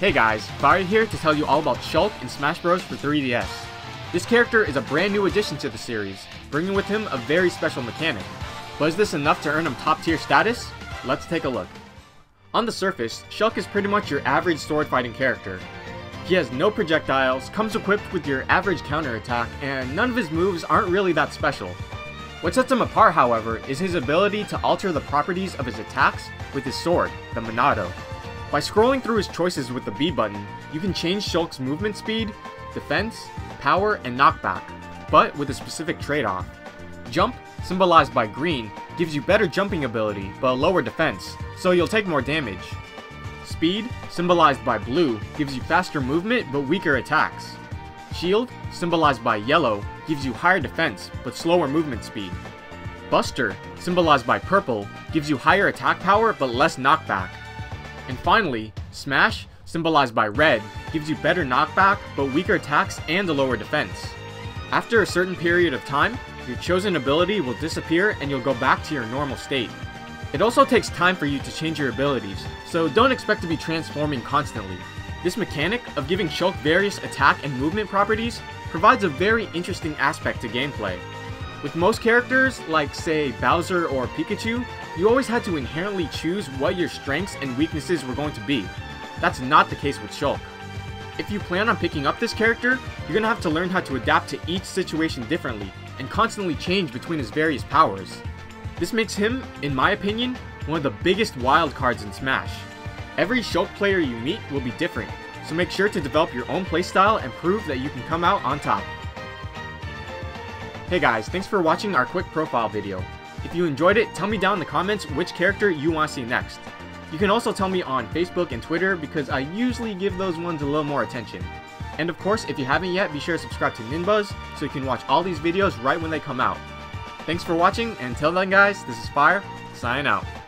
Hey guys, Fire here to tell you all about Shulk in Smash Bros. For 3DS. This character is a brand new addition to the series, bringing with him a very special mechanic. But is this enough to earn him top tier status? Let's take a look. On the surface, Shulk is pretty much your average sword fighting character. He has no projectiles, comes equipped with your average counter attack, and none of his moves aren't really that special. What sets him apart, however, is his ability to alter the properties of his attacks with his sword, the Monado. By scrolling through his choices with the B button, you can change Shulk's movement speed, defense, power, and knockback, but with a specific trade-off. Jump, symbolized by green, gives you better jumping ability, but a lower defense, so you'll take more damage. Speed, symbolized by blue, gives you faster movement but weaker attacks. Shield, symbolized by yellow, gives you higher defense, but slower movement speed. Buster, symbolized by purple, gives you higher attack power but less knockback. And finally, Smash, symbolized by red, gives you better knockback but weaker attacks and a lower defense. After a certain period of time, your chosen ability will disappear and you'll go back to your normal state. It also takes time for you to change your abilities, so don't expect to be transforming constantly. This mechanic of giving Shulk various attack and movement properties provides a very interesting aspect to gameplay. With most characters, like say Bowser or Pikachu, you always had to inherently choose what your strengths and weaknesses were going to be. That's not the case with Shulk. If you plan on picking up this character, you're gonna have to learn how to adapt to each situation differently, and constantly change between his various powers. This makes him, in my opinion, one of the biggest wild cards in Smash. Every Shulk player you meet will be different, so make sure to develop your own playstyle and prove that you can come out on top. Hey guys, thanks for watching our quick profile video. If you enjoyed it, tell me down in the comments which character you want to see next. You can also tell me on Facebook and Twitter because I usually give those ones a little more attention. And of course, if you haven't yet, be sure to subscribe to Ninbuzz so you can watch all these videos right when they come out. Thanks for watching, and until then guys, this is Fire, signing out.